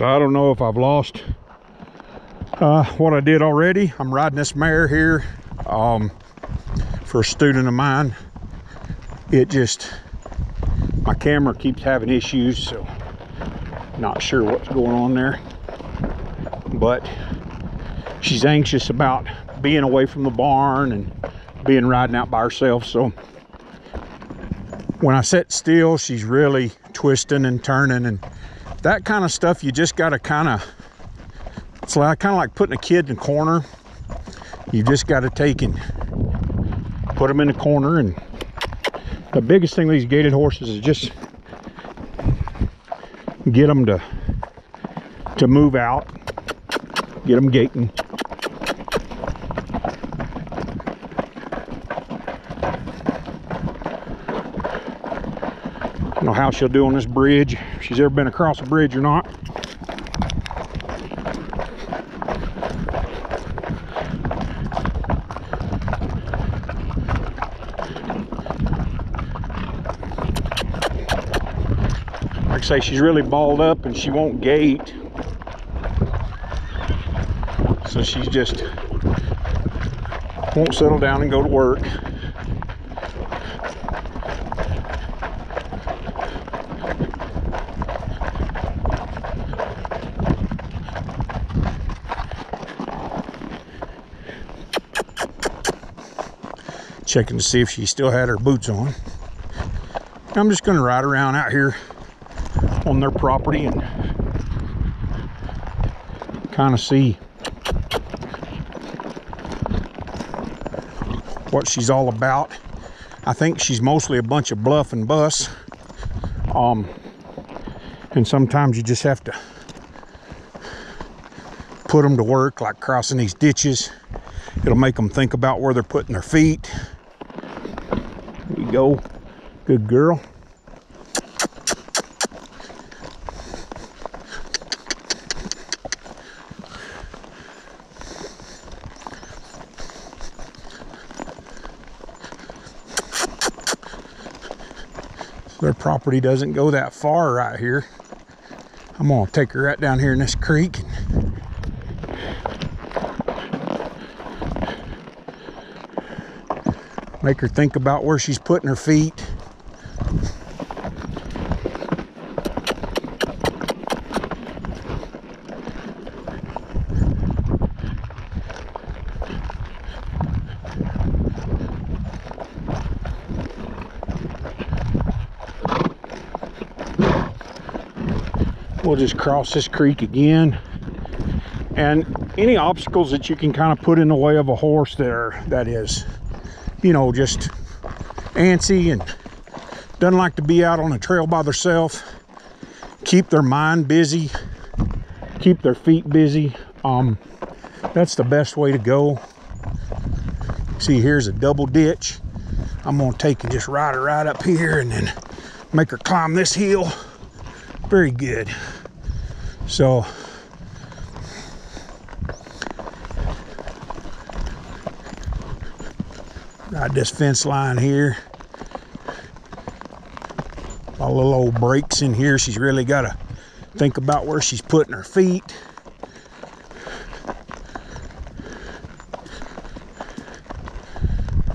So I don't know if I've lost what I did already. I'm riding this mare here for a student of mine. My camera keeps having issues, so not sure what's going on there. But she's anxious about being away from the barn and being riding out by herself. So when I sit still, she's really twisting and turning and that kind of stuff. You just got to it's like kind of like putting a kid in a corner. You just got to take and put them in the corner. And the biggest thing with these gated horses is just get them to move out, get them gating. I don't know how she'll do on this bridge, if she's ever been across a bridge or not. Like I say, she's really balled up and she won't gate, so she just won't settle down and go to work. Checking to see if she still had her boots on. I'm just going to ride around out here on their property and kind of see what she's all about. I think she's mostly a bunch of bluff and buss, and sometimes you just have to put them to work, like crossing these ditches. It'll make them think about where they're putting their feet. There you go, good girl. So their property doesn't go that far right here. I'm gonna take her right down here in this creek. Make her think about where she's putting her feet. We'll just cross this creek again. And any obstacles that you can kind of put in the way of a horse there, that is, you know, just antsy and doesn't like to be out on the trail by themselves. Keep their mind busy, keep their feet busy. That's the best way to go. See, here's a double ditch. I'm gonna take and just ride her right up here and then make her climb this hill. Very good. So ride this fence line here. All little old breaks in here. She's really got to think about where she's putting her feet.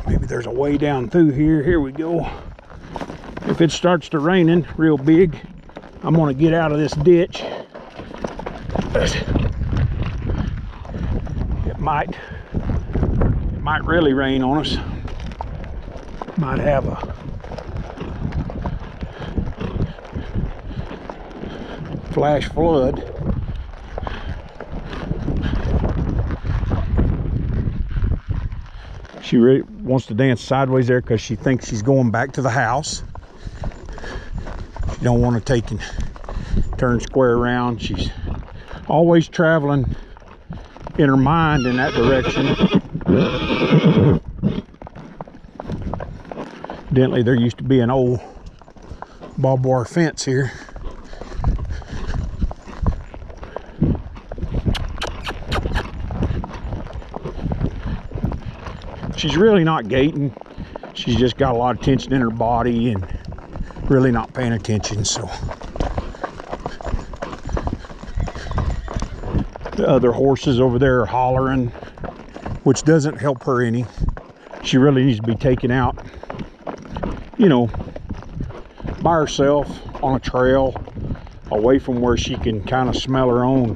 Maybe there's a way down through here. Here we go. If it starts to raining real big, I'm gonna get out of this ditch. It might really rain on us. Might have a flash flood. She really wants to dance sideways there because she thinks she's going back to the house. She don't want to take and turn square around. She's always traveling in her mind in that direction. Evidently, there used to be an old barbed wire fence here. She's really not gating. She's just got a lot of tension in her body and really not paying attention. So the other horses over there are hollering, which doesn't help her any. She really needs to be taken out, you know, by herself on a trail away from where she can kind of smell her own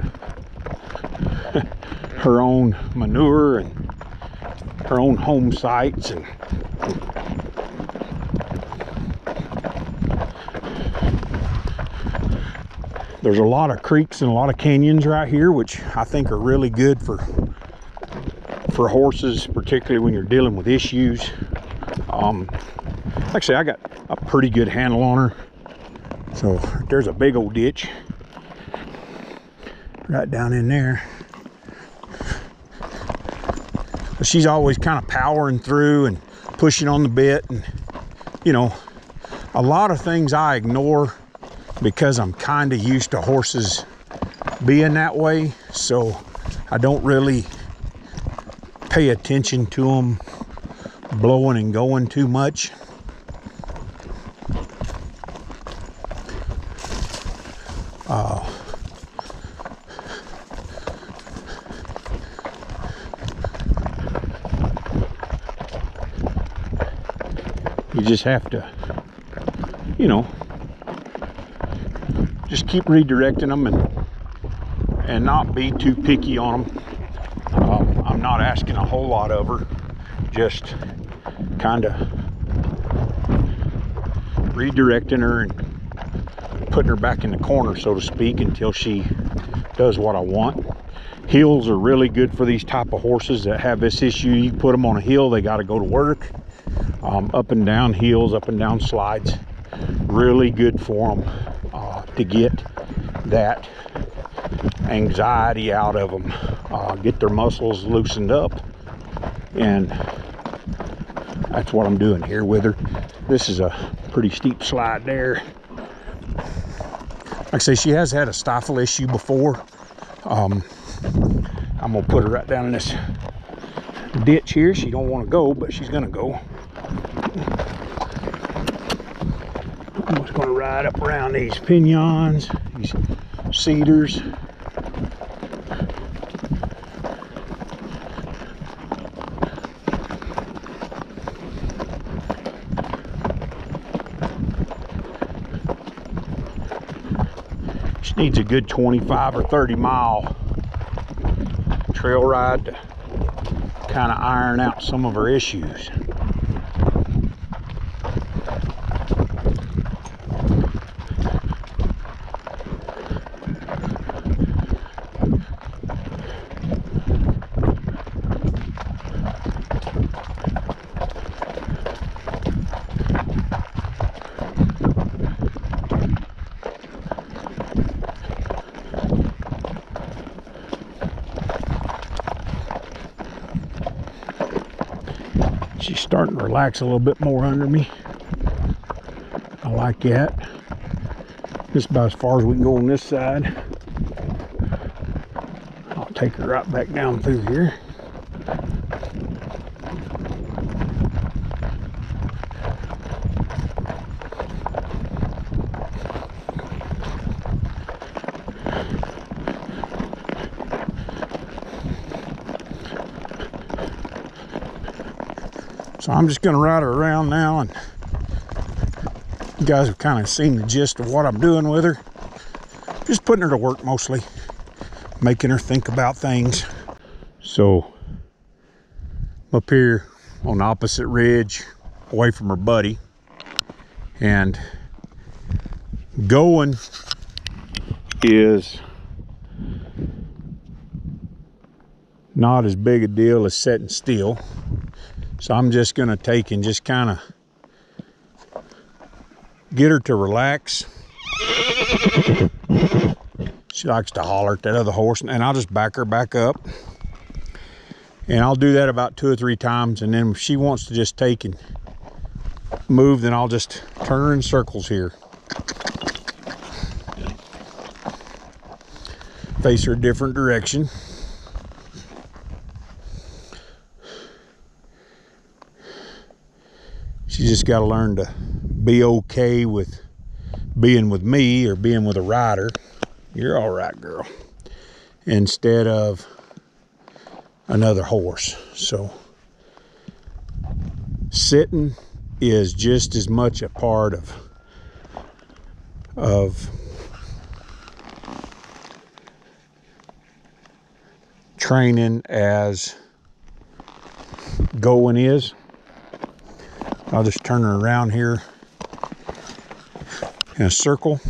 her own manure and her own home sites. And there's a lot of creeks and a lot of canyons right here, which I think are really good for horses, particularly when you're dealing with issues. Actually, I got a pretty good handle on her. So there's a big old ditch right down in there. But she's always kind of powering through and pushing on the bit, and you know, a lot of things I ignore because I'm kind of used to horses being that way, so I don't really pay attention to them blowing and going too much. You just have to, you know, just keep redirecting them and not be too picky on them. I'm not asking a whole lot of her, just kind of redirecting her and putting her back in the corner, so to speak, until she does what I want. Hills are really good for these type of horses that have this issue. You put them on a hill, they got to go to work. Up and down hills, up and down slides, really good for them. To get that anxiety out of them, get their muscles loosened up, and that's what I'm doing here with her. This is a pretty steep slide there. Like I say, she has had a stifle issue before. I'm gonna put her right down in this ditch here. She don't want to go, but she's gonna go. I'm just going to ride up around these piñons, these cedars. She needs a good 25 or 30 mile trail ride to kind of iron out some of her issues. She's starting to relax a little bit more under me. I like that. Just about as far as we can go on this side. I'll take her right back down through here. So I'm just going to ride her around now, and you guys have kind of seen the gist of what I'm doing with her. Just putting her to work mostly, making her think about things. So I'm up here on the opposite ridge, away from her buddy, and going is not as big a deal as sitting still. So I'm just gonna take and just kind of get her to relax. She likes to holler at that other horse, and I'll just back her back up. And I'll do that about 2 or 3 times, and then if she wants to just take and move, then I'll just turn her in circles here. Face her a different direction. You just got to learn to be okay with being with me or being with a rider. You're all right, girl. instead of another horse. So sitting is just as much a part of training as going is. I'll just turn her around here in a circle.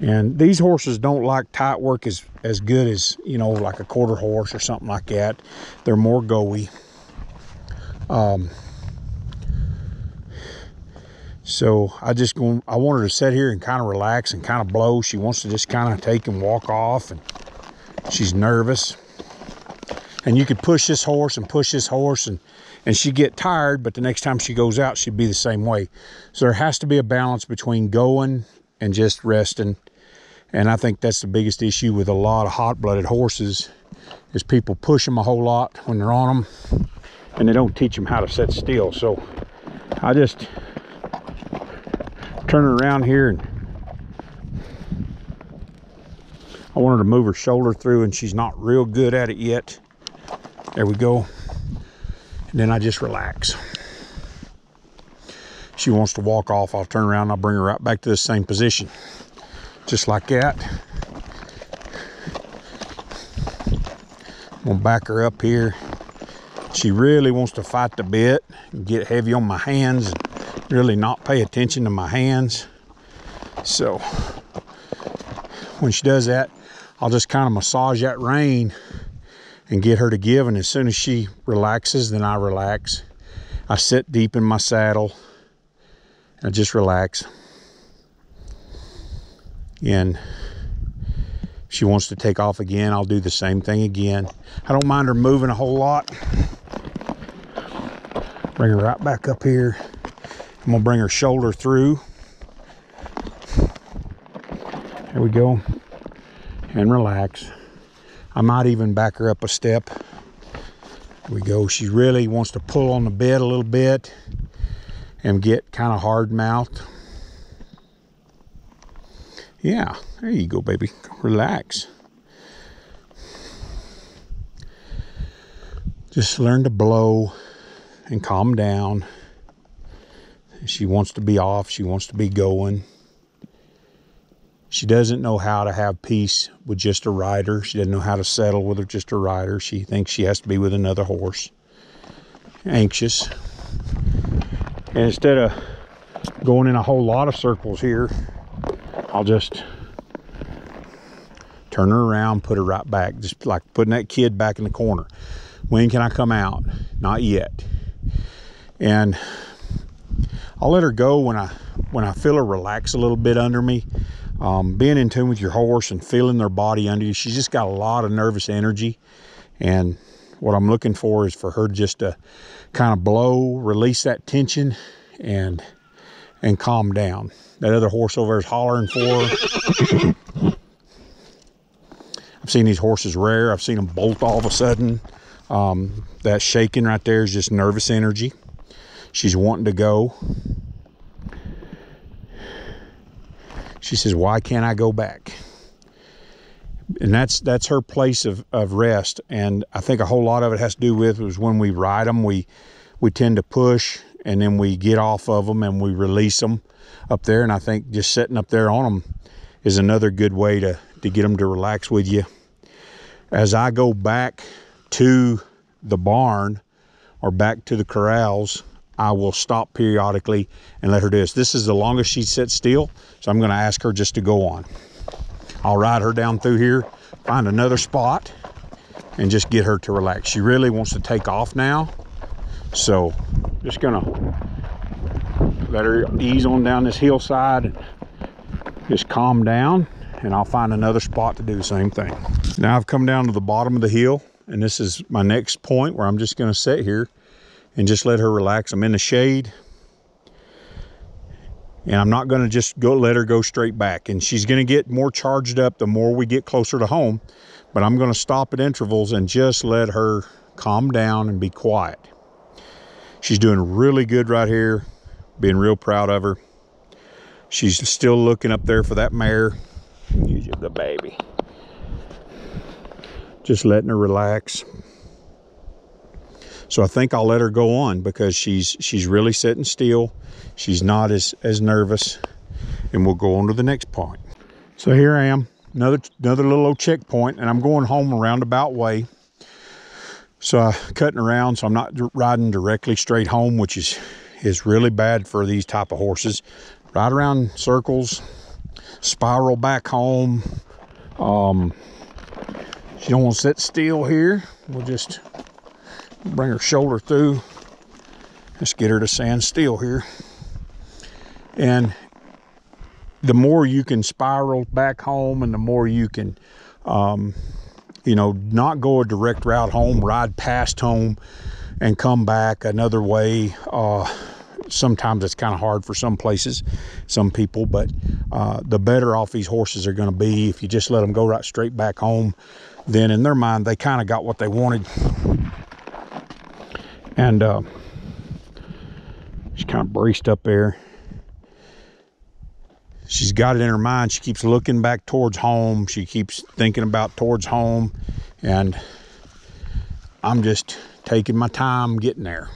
And these horses don't like tight work as good as, you know, like a quarter horse or something like that. They're more goey. So I want her to sit here and kind of relax and kind of blow. She wants to just kind of take and walk off, and she's nervous. And you could push this horse, and she'd get tired, but the next time she goes out, she'd be the same way. So there has to be a balance between going and just resting. And I think that's the biggest issue with a lot of hot-blooded horses, is people push them a whole lot when they're on them, and they don't teach them how to sit still. So I just turn her around here, and I want her to move her shoulder through, and she's not real good at it yet. There we go. And then I just relax. She wants to walk off, I'll turn around and I'll bring her right back to the same position. Just like that. I'm gonna back her up here. She really wants to fight the bit and get heavy on my hands and really not pay attention to my hands. So when she does that, I'll just kind of massage that rein and get her to give, and as soon as she relaxes, then I relax. I sit deep in my saddle. I just relax, and if she wants to take off again, I'll do the same thing again. I don't mind her moving a whole lot. Bring her right back up here. I'm gonna bring her shoulder through. There we go, and relax. I might even back her up a step. There we go. She really wants to pull on the bit a little bit and get kind of hard mouthed. Yeah, there you go, baby, relax. Just learn to blow and calm down. She wants to be off, she wants to be going. She doesn't know how to have peace with just a rider. She doesn't know how to settle with just a rider. She thinks she has to be with another horse. Anxious. And instead of going in a whole lot of circles here, I'll just turn her around, put her right back. Just like putting that kid back in the corner. When can I come out? Not yet. And I'll let her go when I feel her relax a little bit under me. Being in tune with your horse and feeling their body under you, she's just got a lot of nervous energy. And what I'm looking for is for her just to kind of blow, release that tension, and calm down. That other horse over there is hollering for her. I've seen these horses rear. I've seen them bolt all of a sudden. That shaking right there is just nervous energy. She's wanting to go. She says, why can't I go back? And that's her place of rest. And I think a whole lot of it has to do with is when we ride them, we tend to push, and then we get off of them and we release them up there. And I think just sitting up there on them is another good way to get them to relax with you. As I go back to the barn or back to the corrals, I will stop periodically and let her do this. This is the longest she sits still, so I'm gonna ask her just to go on. I'll ride her down through here, find another spot, and just get her to relax. She really wants to take off now, so just gonna let her ease on down this hillside and just calm down, and I'll find another spot to do the same thing. Now I've come down to the bottom of the hill, and this is my next point where I'm just gonna sit here and just let her relax. I'm in the shade, and I'm not going to just go let her go straight back. And she's going to get more charged up the more we get closer to home. But I'm going to stop at intervals and just let her calm down and be quiet. She's doing really good right here. Being real proud of her. She's still looking up there for that mare. She's the baby. Just letting her relax. So I think I'll let her go on because she's really sitting still. She's not as nervous. And we'll go on to the next point. So here I am, another little old checkpoint, and I'm going home a roundabout way. So I'm cutting around, so I'm not riding directly straight home, which is really bad for these type of horses. Ride around circles, spiral back home. She don't want to sit still here. We'll just bring her shoulder through. Let's get her to stand still here. And the more you can spiral back home and the more you can, you know, not go a direct route home, ride past home and come back another way. Sometimes it's kind of hard for some places, some people, but the better off these horses are going to be if you just let them go right straight back home. Then in their mind, they kind of got what they wanted. And she's kind of braced up there. She's got it in her mind. She keeps looking back towards home. She keeps thinking about towards home. And I'm just taking my time getting there.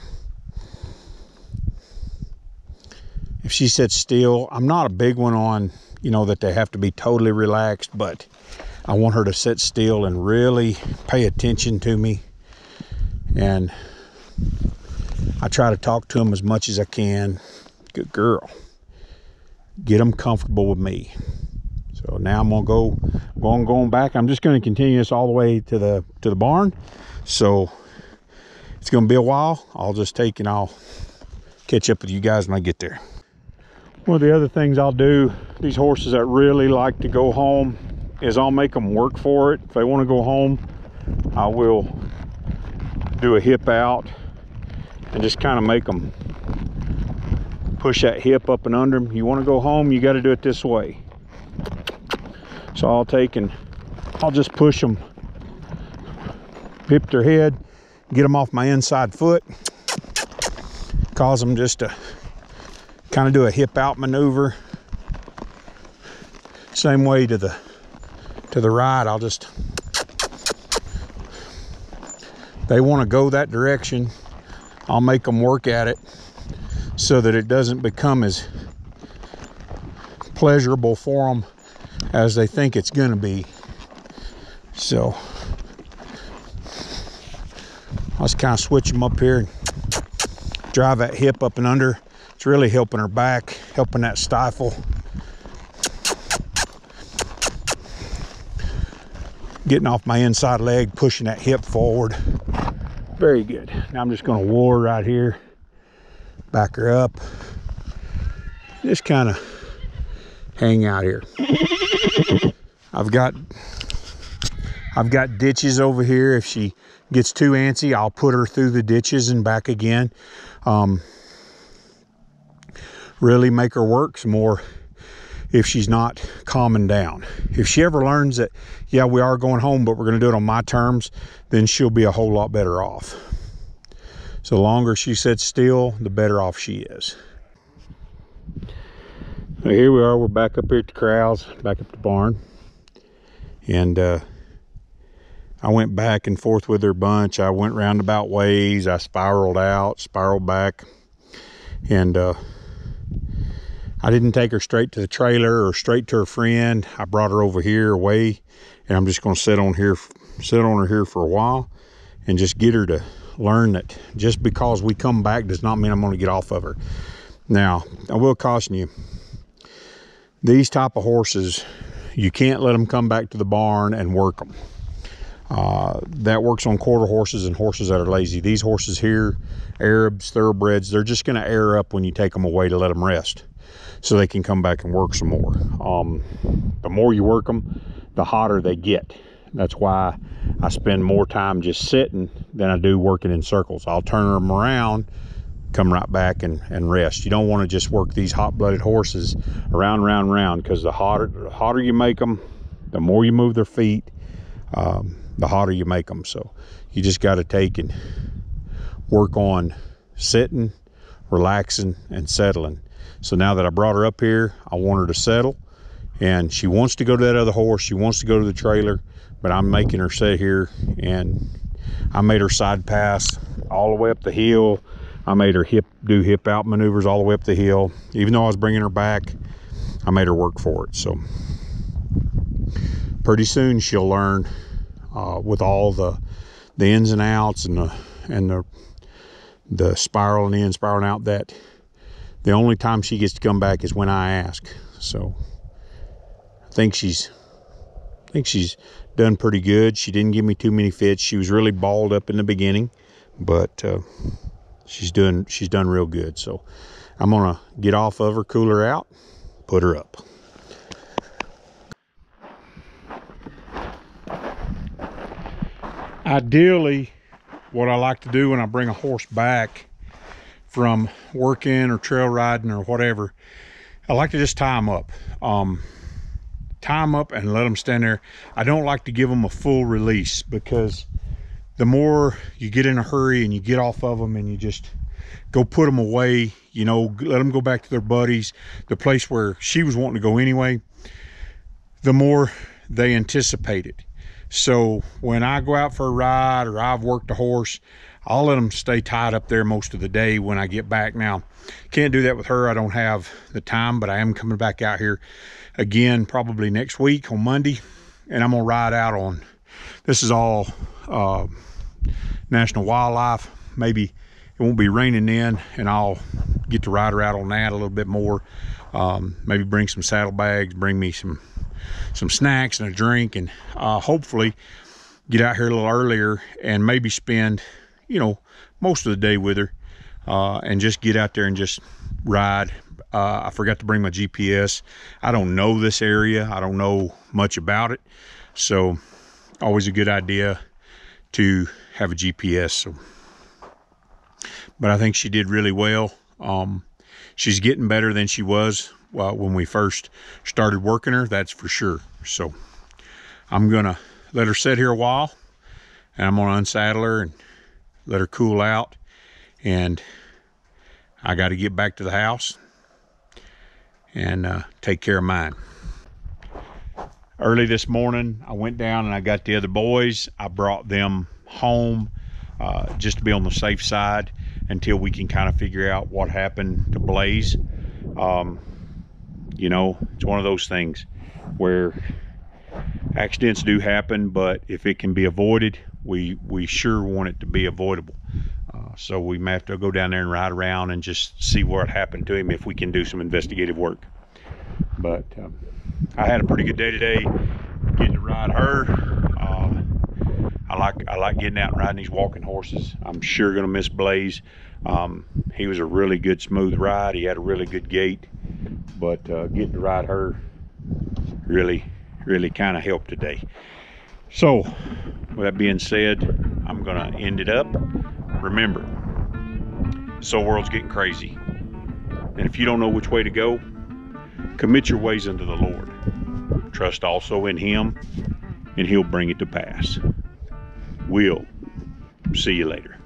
If she sits still, I'm not a big one on, you know, that they have to be totally relaxed, but I want her to sit still and really pay attention to me. And I try to talk to them as much as I can. Good girl. Get them comfortable with me. So now I'm gonna going back. I'm just gonna continue this all the way to the barn. So it's gonna be a while. I'll just take and I'll catch up with you guys when I get there. One of the other things I'll do, these horses that really like to go home, is I'll make them work for it. If they want to go home, I will do a hip out and just kind of make them push that hip up and under them. You want to go home, you got to do it this way. So I'll take and I'll just push them, pip their head, get them off my inside foot, cause them just to kind of do a hip out maneuver. Same way to the right. I'll just, they want to go that direction, I'll make them work at it, so that it doesn't become as pleasurable for them as they think it's going to be. So I'll just kind of switch them up here and drive that hip up and under. It's really helping her back, helping that stifle, getting off my inside leg, pushing that hip forward. Very good. Now I'm just going to war right here. Back her up. Just kind of hang out here. I've got ditches over here. If she gets too antsy, I'll put her through the ditches and back again. Really make her work some more if she's not calming down. If she ever learns that, yeah, we are going home, but we're going to do it on my terms, then she'll be a whole lot better off. So the longer she sits still, the better off she is. So here we are, we're back up here at the corrals, back up the barn. And I went back and forth with her a bunch. I went roundabout ways, I spiraled out, spiraled back. And I didn't take her straight to the trailer or straight to her friend. I brought her over here away, and I'm just gonna sit on her here for a while and just get her to learn that just because we come back does not mean I'm going to get off of her. Now I will caution you, these type of horses, you can't let them come back to the barn and work them. That works on quarter horses and horses that are lazy. These horses here, Arabs, thoroughbreds, they're just going to air up when you take them away to let them rest so they can come back and work some more. The more you work them, the hotter they get. That's why I spend more time just sitting than I do working in circles. I'll turn them around, come right back and rest. You don't want to just work these hot-blooded horses around, round, round, because the hotter you make them, the more you move their feet, the hotter you make them. So you just got to take and work on sitting, relaxing, and settling. So now that I brought her up here, I want her to settle and she wants to go to that other horse, she wants to go to the trailer, but I'm making her sit here. And I made her side pass all the way up the hill. I made her do hip out maneuvers all the way up the hill. Even though I was bringing her back, I made her work for it. So pretty soon she'll learn with all the ins and outs and the spiraling in, spiraling out, that the only time she gets to come back is when I ask. So I think she's done pretty good. She didn't give me too many fits. She was really balled up in the beginning, but she's done real good. So I'm gonna get off of her, cool her out, put her up. Ideally, what I like to do when I bring a horse back from working or trail riding or whatever, I like to just tie them up. Tie them up and let them stand there. I don't like to give them a full release, because the more you get in a hurry and you get off of them and you just go put them away, you know, let them go back to their buddies, the place where she was wanting to go anyway, the more they anticipate it. So when I go out for a ride or I've worked a horse, I'll let them stay tied up there most of the day when I get back. Now, can't do that with her. I don't have the time, but I am coming back out here again probably next week on Monday, and I'm going to ride out on, this is all National Wildlife. Maybe it won't be raining then, and I'll get to ride her out on that a little bit more. Maybe bring some saddlebags, bring me some snacks and a drink, and hopefully get out here a little earlier and maybe spend, you know, most of the day with her, and just get out there and just ride. I forgot to bring my GPS. I don't know this area, I don't know much about it, so always a good idea to have a GPS. So, but I think she did really well. She's getting better than she was when we first started working her, that's for sure. So I'm gonna let her sit here a while, and I'm gonna unsaddle her and let her cool out, and I got to get back to the house and take care of mine. Early this morning I went down and I got the other boys. I brought them home just to be on the safe side until we can kind of figure out what happened to Blaze. You know, it's one of those things where accidents do happen, but if it can be avoided, we sure want it to be avoidable. So we may have to go down there and ride around and just see what happened to him if we can do some investigative work. But I had a pretty good day today getting to ride her. I like getting out and riding these walking horses. I'm sure gonna miss Blaze. He was a really good smooth ride. He had a really good gait. But getting to ride her really kind of helped today. So with that being said, I'm gonna end it up. Remember, this whole world's getting crazy, and if you don't know which way to go, commit your ways unto the Lord. Trust also in him, and he'll bring it to pass. We'll see you later.